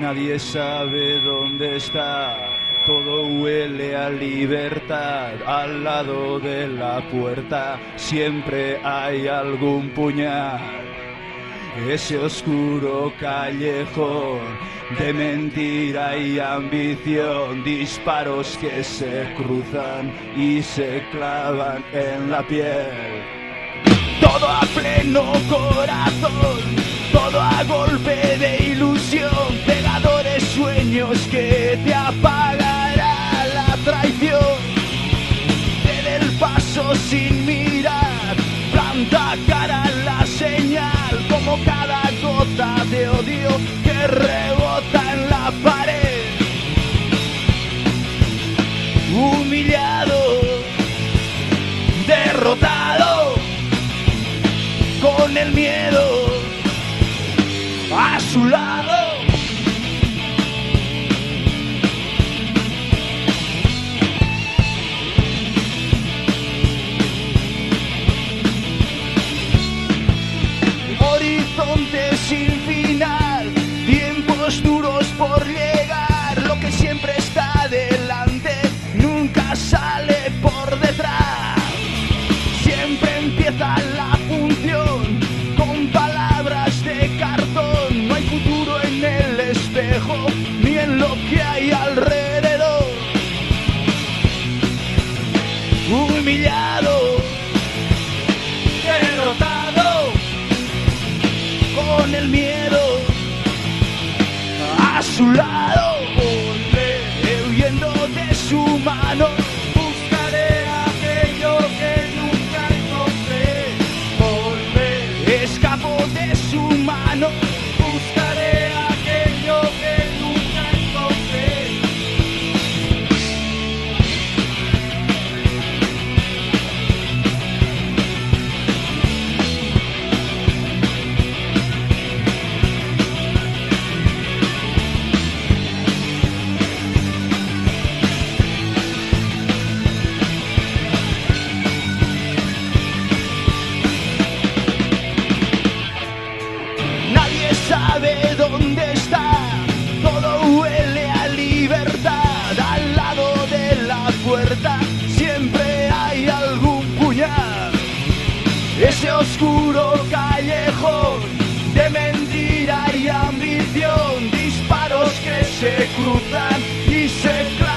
Nadie sabe dónde está, todo huele a libertad. Al lado de la puerta siempre hay algún puñal. Ese oscuro callejón de mentira y ambición, disparos que se cruzan y se clavan en la piel. Todo a pleno corazón, todo a golpe de ilusión, pegadores sueños que te apagará la traición. Ten el paso sin mirar, planta cara en la señal, como cada gota de odio que rebota en la pared. Humillado, derrotado, con el miedo a su lado. Horizonte sin final, tiempos duros por llegar, lo que siempre está delante nunca sale por detrás. Siempre empieza la función con palabras de cartón, no hay futuro en el espejo ni en lo que hay alrededor. Humillado, derrotado, con el miedo a su lado, huyendo de su mano. Buscaré aquello que nunca encontré. Sabe dónde está, todo huele a libertad. Al lado de la puerta siempre hay algún puñal. Ese oscuro callejón de mentira y ambición, disparos que se cruzan y se clavan.